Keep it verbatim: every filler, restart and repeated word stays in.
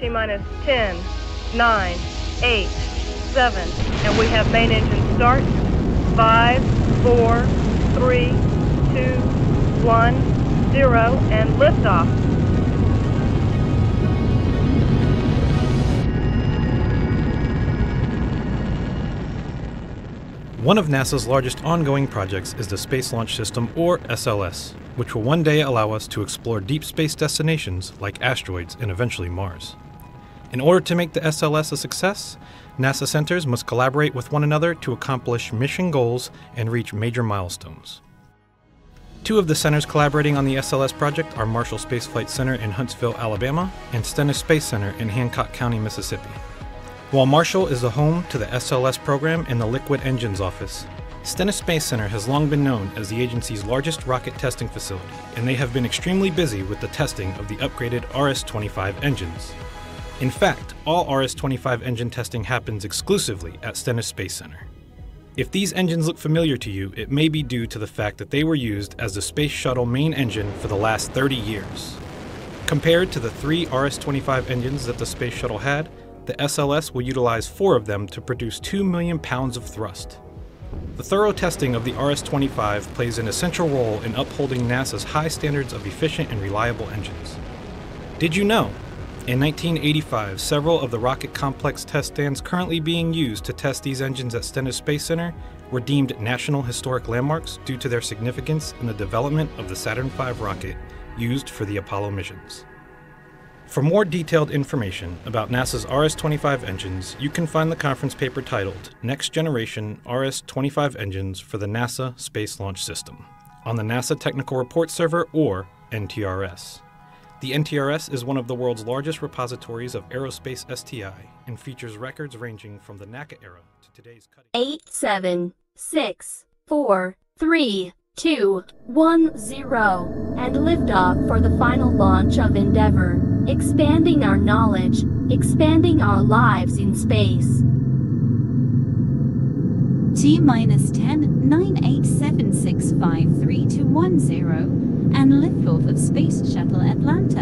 T minus ten, nine, eight, seven, and we have main engine start. five, four, three, two, one, zero, and liftoff. One of NASA's largest ongoing projects is the Space Launch System, or S L S, which will one day allow us to explore deep space destinations like asteroids and eventually Mars. In order to make the S L S a success, NASA centers must collaborate with one another to accomplish mission goals and reach major milestones. Two of the centers collaborating on the S L S project are Marshall Space Flight Center in Huntsville, Alabama, and Stennis Space Center in Hancock County, Mississippi. While Marshall is the home to the S L S program and the Liquid Engines Office, Stennis Space Center has long been known as the agency's largest rocket testing facility, and they have been extremely busy with the testing of the upgraded R S twenty-five engines. In fact, all R S twenty-five engine testing happens exclusively at Stennis Space Center. If these engines look familiar to you, it may be due to the fact that they were used as the Space Shuttle main engine for the last thirty years. Compared to the three R S twenty-five engines that the Space Shuttle had, the S L S will utilize four of them to produce two million pounds of thrust. The thorough testing of the R S twenty-five plays an essential role in upholding NASA's high standards of efficient and reliable engines. Did you know? In nineteen eighty-five, several of the rocket complex test stands currently being used to test these engines at Stennis Space Center were deemed National Historic Landmarks due to their significance in the development of the Saturn five rocket used for the Apollo missions. For more detailed information about NASA's R S twenty-five engines, you can find the conference paper titled Next Generation R S twenty-five Engines for the NASA Space Launch System on the NASA Technical Report Server, or N T R S. The N T R S is one of the world's largest repositories of aerospace S T I and features records ranging from the NACA era to today's cutting. eight, seven, six, four, three, two, one, zero, and liftoff for the final launch of Endeavour. Expanding our knowledge, expanding our lives in space. T minus ten, nine, eight, seven, six, five, three, two, one, zero, and liftoff of Space Shuttle Atlantis.